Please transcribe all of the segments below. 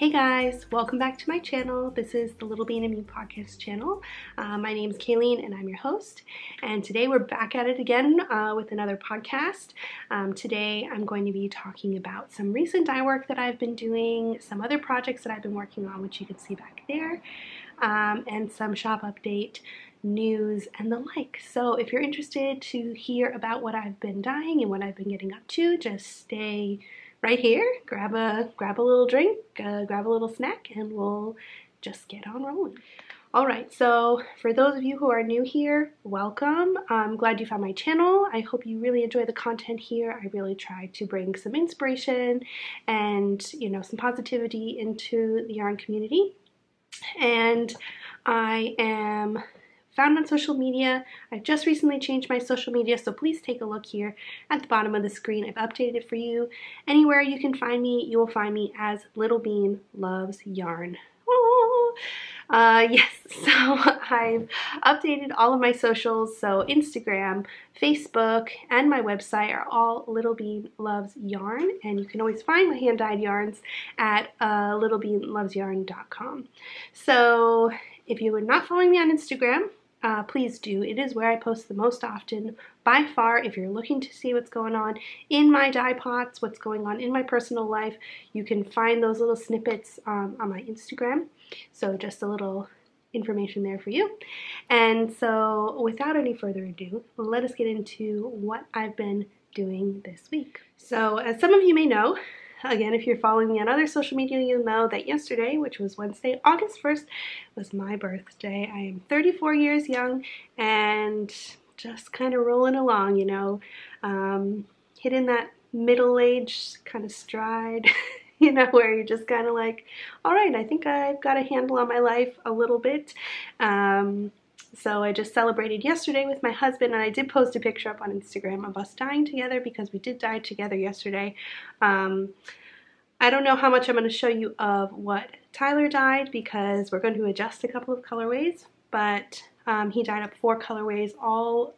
Hey guys, welcome back to my channel. This is the Little Bean and Me podcast channel. My name is Kayleen and I'm your host. And today we're back at it again with another podcast. Today I'm going to be talking about some recent dye work that I've been doing, some other projects that I've been working on, which you can see back there, and some shop update news and the like. So if you're interested to hear about what I've been dyeing and what I've been getting up to, just stay right here, grab a little drink, grab a little snack, and we'll just get on rolling. All right, so for those of you who are new here, welcome. I'm glad you found my channel. I hope you really enjoy the content here. I really try to bring some inspiration and, you know, some positivity into the yarn community. And I am found on social media. I've just recently changed my social media, so please take a look here at the bottom of the screen. I've updated it for you. Anywhere you can find me, you will find me as Little Bean Loves Yarn. Yes, so I've updated all of my socials, so Instagram, Facebook, and my website are all Little Bean Loves Yarn, and you can always find my hand-dyed yarns at littlebeanlovesYarn.com. So if you are not following me on Instagram, please do. It is where I post the most often by far. If you're looking to see what's going on in my dye pots, what's going on in my personal life, you can find those little snippets on my Instagram. So just a little information there for you. And so without any further ado, let us get into what I've been doing this week. So as some of you may know, again, if you're following me on other social media, you'll know that yesterday, which was Wednesday, August 1st, was my birthday. I am 34 years young and just kind of rolling along, you know, hitting that middle-aged kind of stride, you know, where you're just kind of like, all right, I think I've got a handle on my life a little bit. So I just celebrated yesterday with my husband, and I did post a picture up on Instagram of us dying together because we did dye together yesterday. I don't know how much I'm going to show you of what Tyler dyed because we're going to adjust a couple of colorways, but he dyed up 4 colorways, all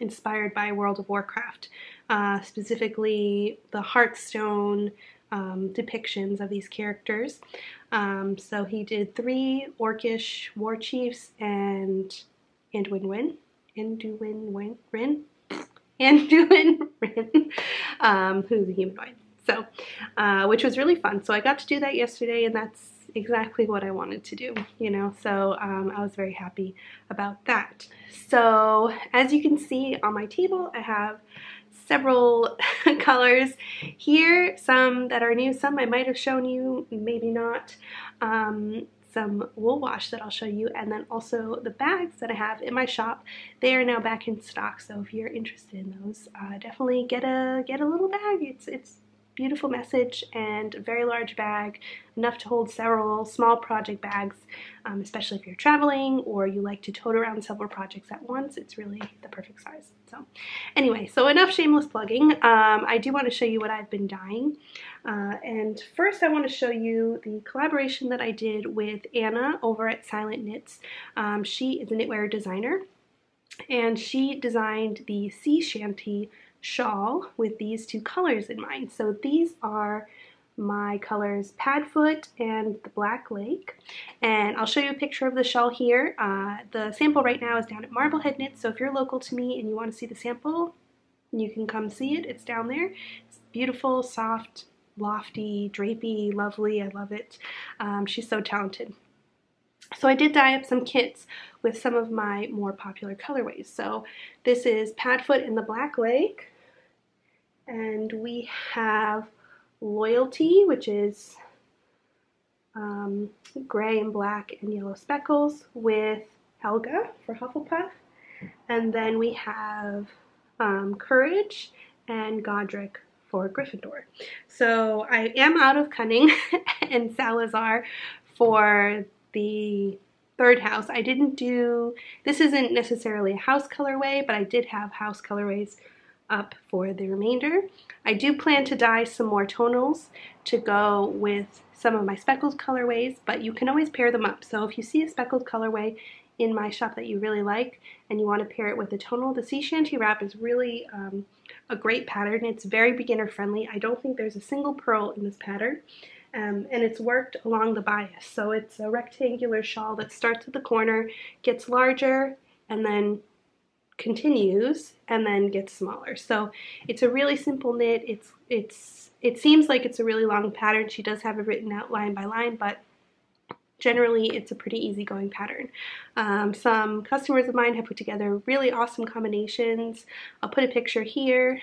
inspired by World of Warcraft, specifically the Hearthstone depictions of these characters. So he did 3 orcish war chiefs and Anduin Rin, who's a humanoid. So, which was really fun. So I got to do that yesterday, and that's exactly what I wanted to do, you know, so I was very happy about that. So as you can see on my table, I have several colors here, some that are new, some I might have shown you, maybe not, some wool wash that I'll show you, and then also the bags that I have in my shop. They are now back in stock, so if you're interested in those, definitely get a little bag. It's beautiful message and a very large bag, enough to hold several small project bags, especially if you're traveling or you like to tote around several projects at once. It's really the perfect size. So anyway, so enough shameless plugging. I do want to show you what I've been dyeing. And first I want to show you the collaboration that I did with Anna over at Silent Knits. She is a knitwear designer, and she designed the Sea Shanty Shawl with these 2 colors in mind. So these are my colors Padfoot and the Black Lake, and I'll show you a picture of the shawl here. The sample right now is down at Marblehead Knits, so if you're local to me and you want to see the sample, you can come see it. It's down there. It's beautiful, soft, lofty, drapey, lovely. I love it. She's so talented. So I did dye up some kits with some of my more popular colorways. So this is Padfoot and the Black Lake, and we have Loyalty, which is gray and black and yellow speckles, with Helga for Hufflepuff, and then we have Courage and Godric for Gryffindor. So I am out of Cunning and Salazar for the third house. I didn't do, this isn't necessarily a house colorway, but I did have house colorways up for the remainder. I do plan to dye some more tonals to go with some of my speckled colorways, but you can always pair them up. So if you see a speckled colorway in my shop that you really like and you want to pair it with a tonal, the Sea Shanty Wrap is really a great pattern. It's very beginner friendly. I don't think there's a single pearl in this pattern, and it's worked along the bias. So it's a rectangular shawl that starts at the corner, gets larger, and then continues, and then gets smaller. So it's a really simple knit. It seems like it's a really long pattern. She does have it written out line by line, but generally it's a pretty easygoing pattern. Some customers of mine have put together really awesome combinations. I'll put a picture here.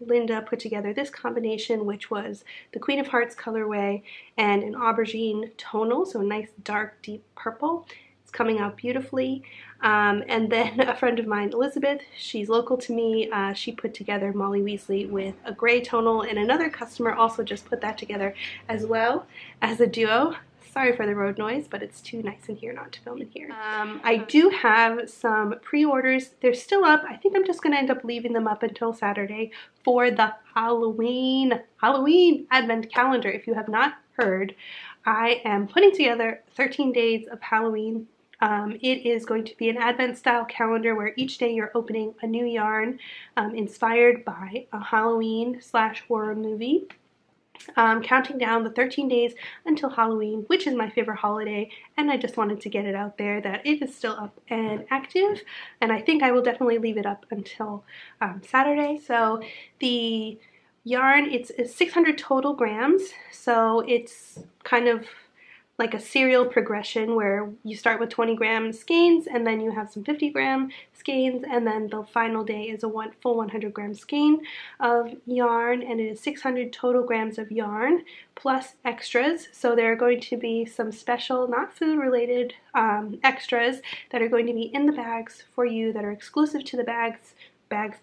Linda put together this combination, which was the Queen of Hearts colorway and an aubergine tonal, so a nice dark deep purple. It's coming out beautifully. And then a friend of mine, Elizabeth, she's local to me, she put together Molly Weasley with a gray tonal, and another customer also just put that together as well as a duo. Sorry for the road noise, but it's too nice in here not to film in here. I do have some pre-orders. They're still up. I think I'm just going to end up leaving them up until Saturday for the Halloween Advent calendar. If you have not heard, I am putting together 13 days of Halloween. It is going to be an Advent style calendar where each day you're opening a new yarn inspired by a Halloween/horror movie. Counting down the 13 days until Halloween, which is my favorite holiday, and I just wanted to get it out there that it is still up and active, and I think I will definitely leave it up until Saturday. So the yarn, it's 600 total grams, so it's kind of like a serial progression where you start with 20 gram skeins, and then you have some 50 gram skeins, and then the final day is a full 100 gram skein of yarn, and it is 600 total grams of yarn plus extras. So there are going to be some special, not food related, extras that are going to be in the bags for you that are exclusive to the bags,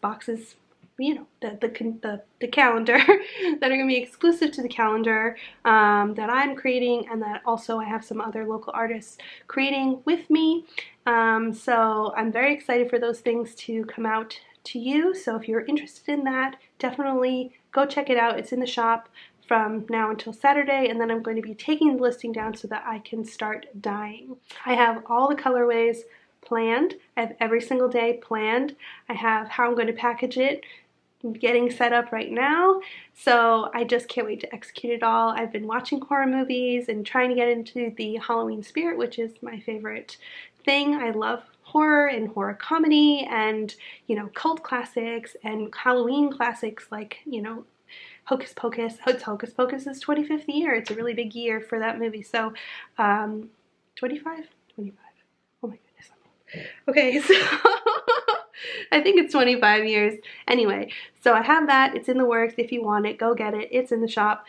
boxes, you know, the calendar that are going to be exclusive to the calendar that I'm creating, and that also I have some other local artists creating with me. So I'm very excited for those things to come out to you. So if you're interested in that, definitely go check it out. It's in the shop from now until Saturday, and then I'm going to be taking the listing down so that I can start dyeing. I have all the colorways planned. I have every single day planned. I have how I'm going to package it. I'm getting set up right now, so I just can't wait to execute it all. I've been watching horror movies and trying to get into the Halloween spirit, which is my favorite thing. I love horror and horror comedy and, you know, cult classics and Halloween classics like, you know, Hocus Pocus. It's Hocus Pocus's 25th year. It's a really big year for that movie. So 25? Oh my goodness. Okay, so I think it's 25 years. Anyway, so I have that. It's in the works. If you want it, go get it. It's in the shop.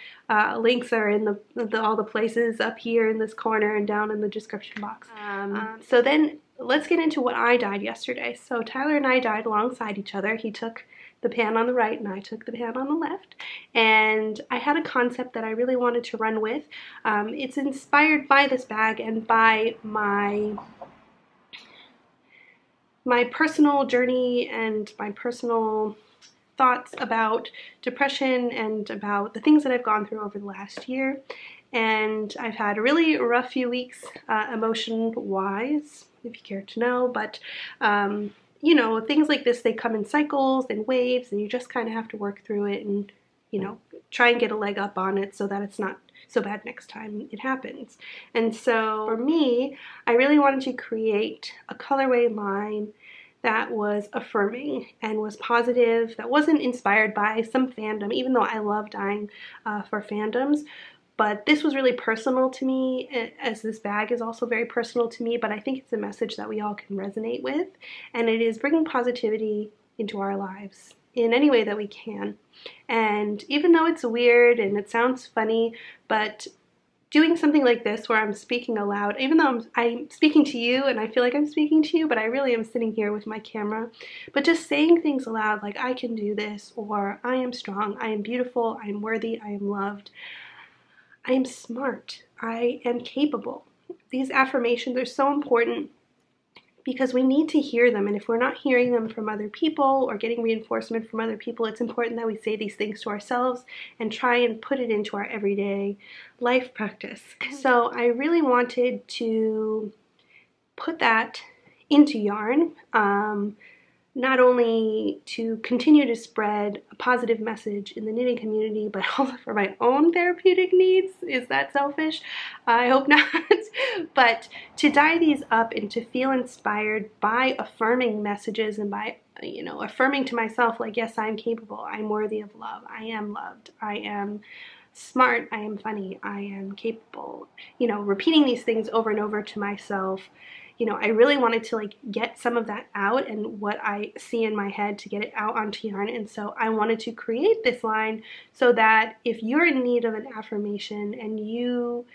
Links are in all the places up here in this corner and down in the description box. So then let's get into what I dyed yesterday. So Tyler and I dyed alongside each other. He took the pan on the right and I took the pan on the left, and I had a concept that I really wanted to run with. It's inspired by this bag and by my personal journey and my personal thoughts about depression and about the things that I've gone through over the last year. And I've had a really rough few weeks emotion-wise, if you care to know, but you know, things like this, they come in cycles and waves, and you just kind of have to work through it and, you know, try and get a leg up on it so that it's not so bad next time it happens. And so for me, I really wanted to create a colorway line that was affirming and was positive, that wasn't inspired by some fandom, even though I love dyeing for fandoms. But this was really personal to me, as this bag is also very personal to me, but I think it's a message that we all can resonate with, and it is bringing positivity into our lives in any way that we can. And even though it's weird and it sounds funny, but doing something like this where I'm speaking aloud, even though I'm speaking to you and I feel like I'm speaking to you, but I really am sitting here with my camera, but just saying things aloud like I can do this, or I am strong, I am beautiful, I am worthy, I am loved, I am smart, I am capable. These affirmations are so important, because we need to hear them, and if we're not hearing them from other people or getting reinforcement from other people, it's important that we say these things to ourselves and try and put it into our everyday life practice. So I really wanted to put that into yarn. not only to continue to spread a positive message in the knitting community, but also for my own therapeutic needs. Is that selfish? I hope not. But to dye these up and to feel inspired by affirming messages and by, you know, affirming to myself, like, yes, I'm capable, I'm worthy of love, I am loved, I am smart, I am funny, I am capable. You know, repeating these things over and over to myself. You know, I really wanted to, like, get some of that out and what I see in my head to get it out onto yarn. And so I wanted to create this line so that if you're in need of an affirmation and you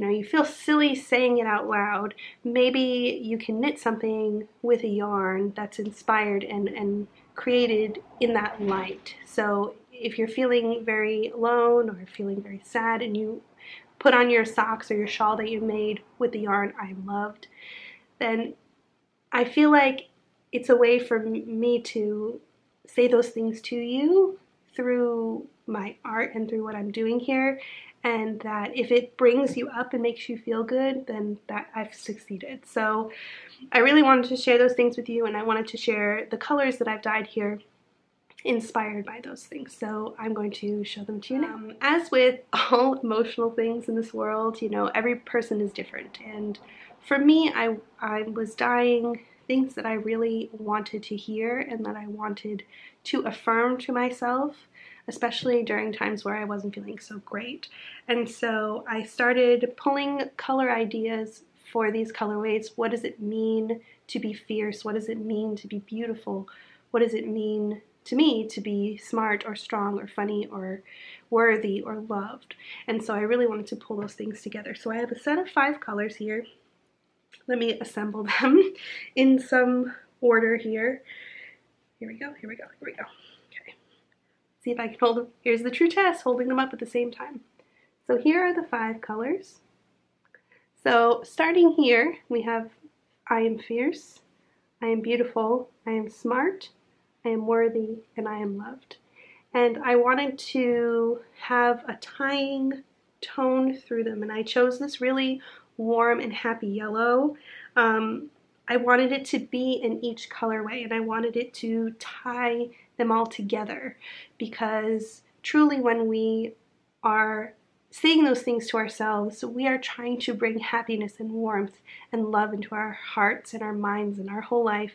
know, you feel silly saying it out loud, maybe you can knit something with a yarn that's inspired and created in that light. So if you're feeling very alone or feeling very sad and you put on your socks or your shawl that you made with the yarn "I'm loved," then I feel like it's a way for me to say those things to you through my art and through what I'm doing here, and that if it brings you up and makes you feel good, then that I've succeeded. So I really wanted to share those things with you, and I wanted to share the colors that I've dyed here inspired by those things. So I'm going to show them to you now. As with all emotional things in this world, you know, every person is different, and for me, I was dyeing things that I really wanted to hear and that I wanted to affirm to myself, especially during times where I wasn't feeling so great. And so I started pulling color ideas for these colorways. What does it mean to be fierce? What does it mean to be beautiful? What does it mean to me to be smart or strong or funny or worthy or loved? And so I really wanted to pull those things together. So I have a set of 5 colors here. Let me assemble them in some order here. Here we go. Okay. See if I can hold them. Here's the true test, holding them up at the same time. So here are the 5 colors. So starting here, we have I am fierce, I am beautiful, I am smart, I am worthy, and I am loved. And I wanted to have a tying tone through them, and I chose this really warm and happy yellow. I wanted it to be in each colorway, and I wanted it to tie them all together, because truly when we are saying those things to ourselves, we are trying to bring happiness and warmth and love into our hearts and our minds and our whole life.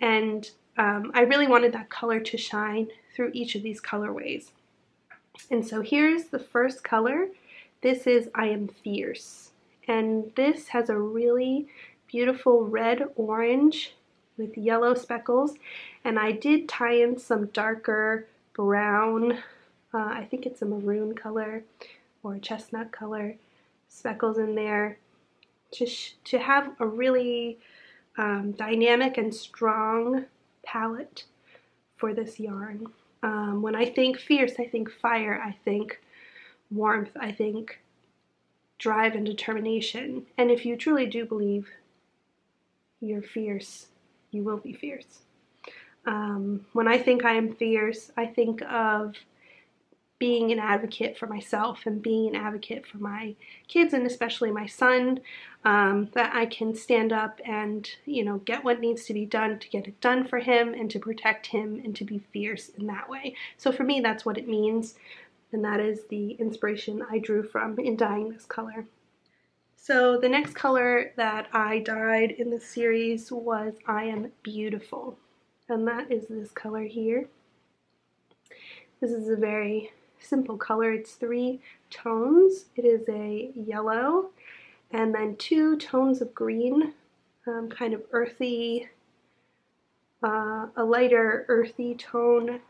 And I really wanted that color to shine through each of these colorways. And so here's the first color. This is I Am Fierce. And this has a really beautiful red-orange with yellow speckles. And I did tie in some darker brown, I think it's a maroon color or a chestnut color, speckles in there to have a really dynamic and strong palette for this yarn. When I think fierce, I think fire, I think warmth, I think drive and determination. And if you truly do believe you're fierce, you will be fierce. When I think I am fierce, I think of being an advocate for myself and being an advocate for my kids and especially my son, that I can stand up and, you know, get what needs to be done to get it done for him and to protect him and to be fierce in that way. So for me, that's what it means, and that is the inspiration I drew from in dyeing this color. So the next color that I dyed in this series was I Am Beautiful, and that is this color here. This is a very simple color. It's 3 tones. It is a yellow and then 2 tones of green, kind of earthy, a lighter earthy tone,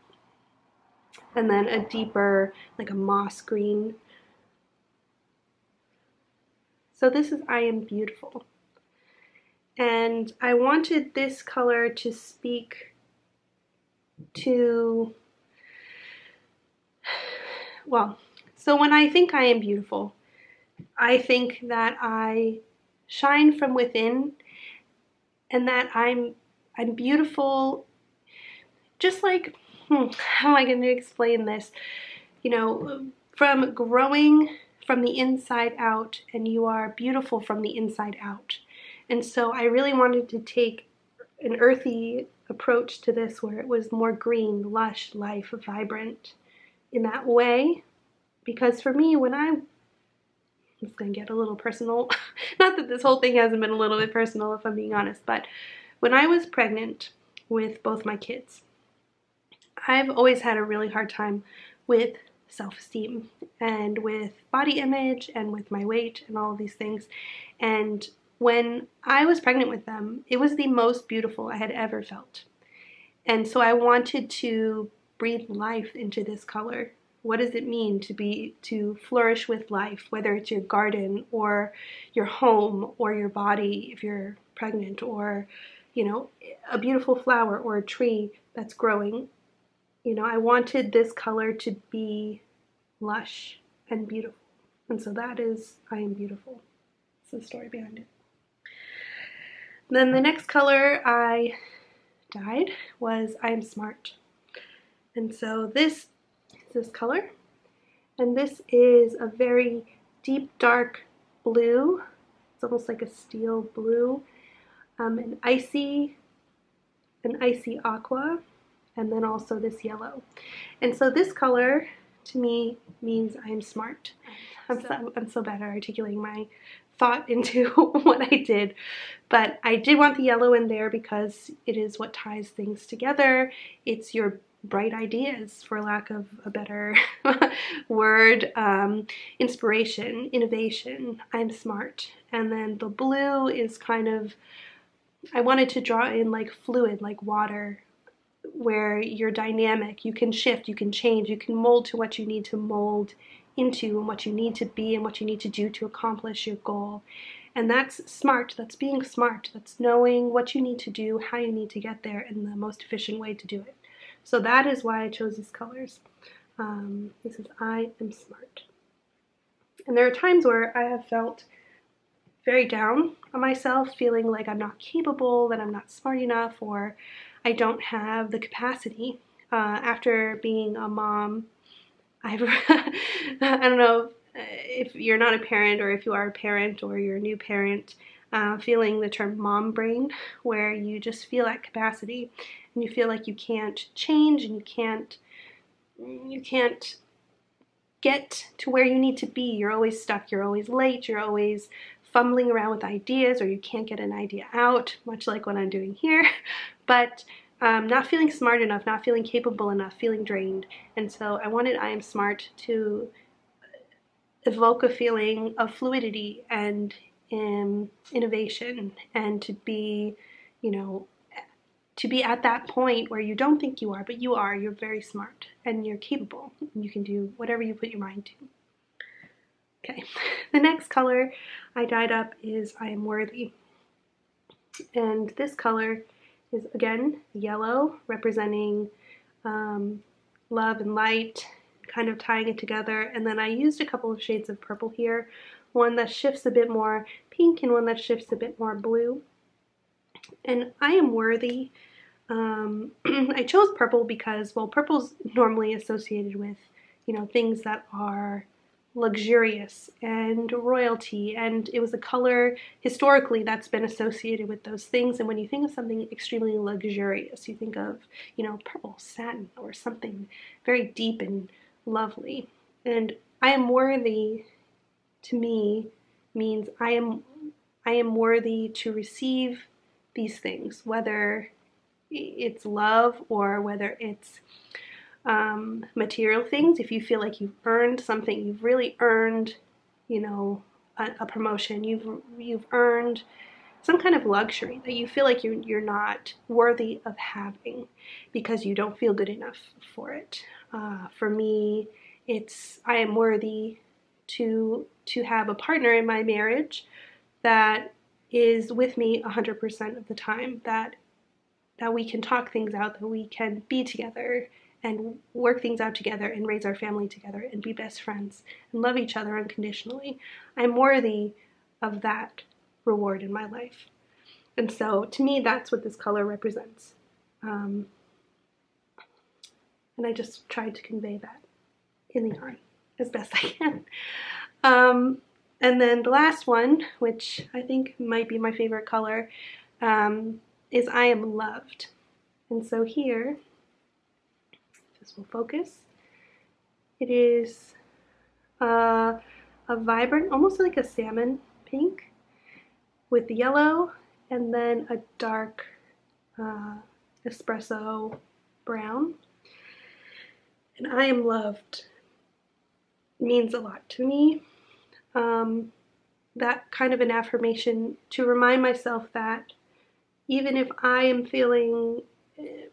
and then a deeper, like a moss green. So this is I Am Beautiful. And I wanted this color to speak to, well, so when I think I am beautiful, I think that I shine from within and that I'm beautiful, just like, how am I going to explain this? You know, from growing from the inside out, and you are beautiful from the inside out. And so I really wanted to take an earthy approach to this where it was more green, lush, life, vibrant in that way. Because for me, when it's going to get a little personal. Not that this whole thing hasn't been a little bit personal, if I'm being honest, but when I was pregnant with both my kids, I've always had a really hard time with self-esteem and with body image and with my weight and all of these things. And when I was pregnant with them, it was the most beautiful I had ever felt. And so I wanted to breathe life into this color. What does it mean to flourish with life, whether it's your garden or your home or your body if you're pregnant, or, you know, a beautiful flower or a tree that's growing. You know, I wanted this color to be lush and beautiful. And so that is I Am Beautiful. That's the story behind it. Then the next color I dyed was I Am Smart. And so this color, and this is a very deep dark blue. It's almost like a steel blue, an icy aqua, and then also this yellow. And so this color to me means I'm smart. I'm so bad at articulating my thought into what I did, but I did want the yellow in there because it is what ties things together. It's your bright ideas, for lack of a better word, inspiration, innovation. I'm smart. And then the blue is kind of, I wanted to draw in like fluid, like water, where you're dynamic, you can shift, you can change, you can mold to what you need to mold into and what you need to be and what you need to do to accomplish your goal. And that's smart, that's being smart, that's knowing what you need to do, how you need to get there, and the most efficient way to do it. So that is why I chose these colors. This is I Am Smart. And there are times where I have felt very down on myself, feeling like I'm not capable, that I'm not smart enough, or I don't have the capacity. After being a mom, I don't know if you're not a parent or if you are a parent or you're a new parent, feeling the term mom brain, where you just feel at capacity. And you feel like you can't change and you can't get to where you need to be. You're always stuck, you're always late, you're always fumbling around with ideas, or you can't get an idea out, much like what I'm doing here. But not feeling smart enough, not feeling capable enough, feeling drained. And so I wanted I Am Smart to evoke a feeling of fluidity and innovation, and to be, you know, to be at that point where you don't think you are, but you are. You're very smart and you're capable. And you can do whatever you put your mind to. Okay, the next color I dyed up is I Am Worthy. And this color is, again, yellow, representing love and light, kind of tying it together. And then I used a couple of shades of purple here, one that shifts a bit more pink and one that shifts a bit more blue. And I Am Worthy. I chose purple because, well, purple's normally associated with, you know, things that are luxurious and royalty, and it was a color historically that's been associated with those things. And when you think of something extremely luxurious, you think of, you know, purple satin or something very deep and lovely. And I Am Worthy to me means I am worthy to receive these things, whether it's love or whether it's material things. If you feel like you've earned something, you've really earned, you know, a promotion, you've earned some kind of luxury that you feel like you're not worthy of having because you don't feel good enough for it. For me, it's I am worthy to have a partner in my marriage that is with me 100% of the time, that we can talk things out, that we can be together and work things out together and raise our family together and be best friends and love each other unconditionally. I'm worthy of that reward in my life. And so to me, that's what this color represents. And I just tried to convey that in the yarn as best I can. And then the last one, which I think might be my favorite color, is I am loved. And so here, this will focus, it is a vibrant, almost like a salmon pink with yellow, and then a dark espresso brown. And I am loved means a lot to me. That kind of an affirmation to remind myself that even if I am feeling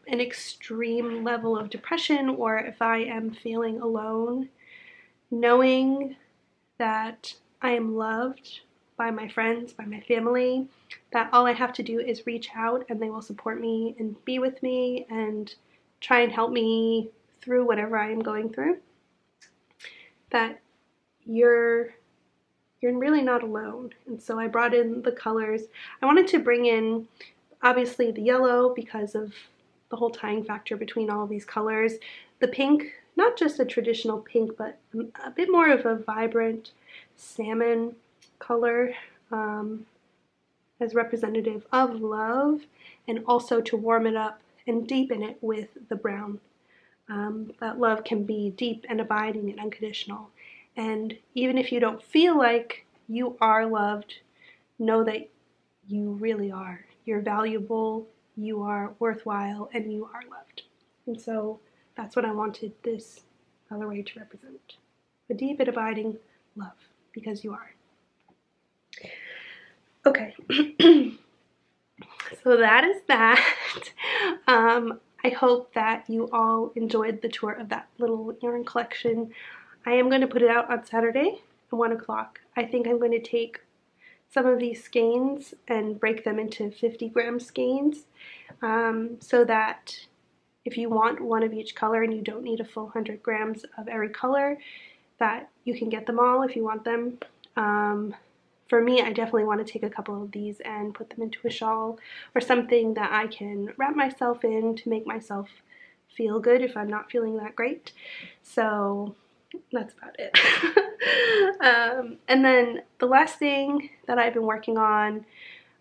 an extreme level of depression, or if I am feeling alone, knowing that I am loved by my friends, by my family, that all I have to do is reach out and they will support me and be with me and try and help me through whatever I am going through. That you're really not alone. And so I brought in the colors. I wanted to bring in obviously the yellow because of the whole tying factor between all of these colors. The pink, not just a traditional pink, but a bit more of a vibrant salmon color as representative of love, and also to warm it up and deepen it with the brown. That love can be deep and abiding and unconditional. And even if you don't feel like you are loved, know that you really are. You're valuable, you are worthwhile, and you are loved. And so that's what I wanted this colorway to represent. A deep and abiding love, because you are. Okay, so that is that. I hope that you all enjoyed the tour of that little yarn collection. I am going to put it out on Saturday at 1 o'clock. I think I'm going to take some of these skeins and break them into 50-gram skeins so that if you want one of each color and you don't need a full 100 grams of every color, that you can get them all if you want them. For me, I definitely want to take a couple of these and put them into a shawl or something that I can wrap myself in to make myself feel good if I'm not feeling that great. So that's about it. And then the last thing that I've been working on,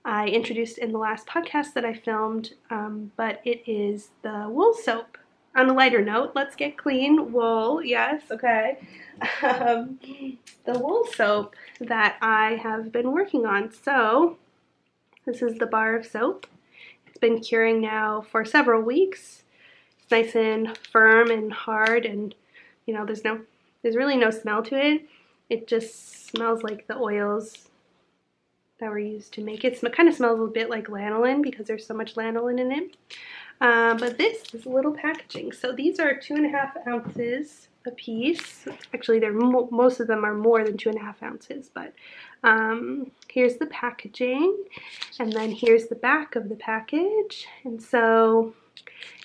I introduced in the last podcast that I filmed, but it is the wool soap. On a lighter note, let's get clean. Wool, yes, okay. The wool soap that I have been working on. So this is the bar of soap. It's been curing now for several weeks. It's nice and firm and hard, and you know, there's really no smell to it. It just smells like the oils that were used to make it. It kind of smells a bit like lanolin because there's so much lanolin in it. But this is a little packaging. So these are 2.5 ounces a piece. Actually, they're most of them are more than 2.5 ounces. But here's the packaging, and then here's the back of the package. And so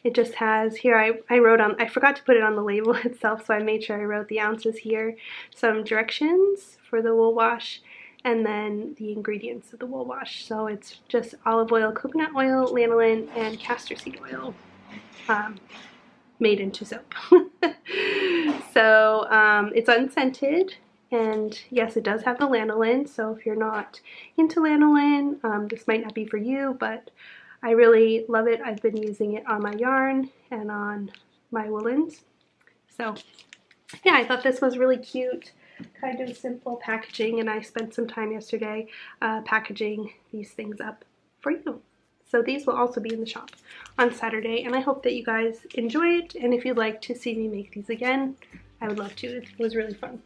it just has here, I wrote on, I forgot to put it on the label itself, so I made sure I wrote the ounces here, some directions for the wool wash, and then the ingredients of the wool wash. So it's just olive oil, coconut oil, lanolin, and castor seed oil made into soap. So it's unscented, and yes, it does have the lanolin, so if you're not into lanolin, this might not be for you, but I really love it. I've been using it on my yarn and on my woolens. So yeah, I thought this was really cute, kind of simple packaging, and I spent some time yesterday packaging these things up for you. So these will also be in the shop on Saturday, and I hope that you guys enjoy it, and if you'd like to see me make these again, I would love to. It was really fun.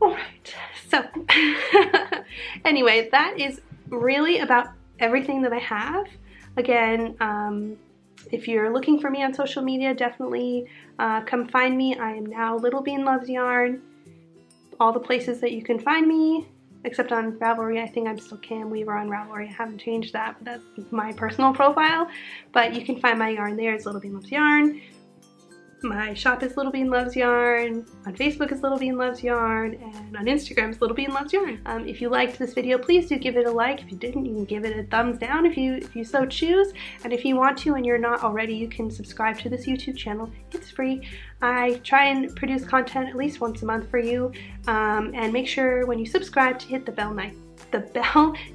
All right, so anyway, that is really about everything that I have. Again, if you're looking for me on social media, definitely come find me. I am now Little Bean Loves Yarn. All the places that you can find me, except on Ravelry. I think I'm still kmweaver on Ravelry. I haven't changed that, but that's my personal profile. But you can find my yarn there. It's Little Bean Loves Yarn. My shop is Little Bean Loves Yarn, on Facebook is Little Bean Loves Yarn, and on Instagram is Little Bean Loves Yarn. If you liked this video, please do give it a like. If you didn't, you can give it a thumbs down if you so choose. And if you want to and you're not already, you can subscribe to this YouTube channel. It's free. I try and produce content at least once a month for you, and make sure when you subscribe to hit the bell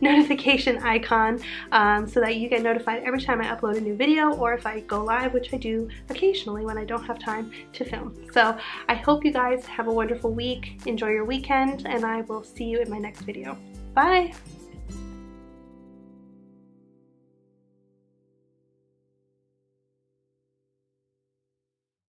notification icon, so that you get notified every time I upload a new video or if I go live, which I do occasionally when I don't have time to film. So I hope you guys have a wonderful week, enjoy your weekend, and I will see you in my next video. Bye!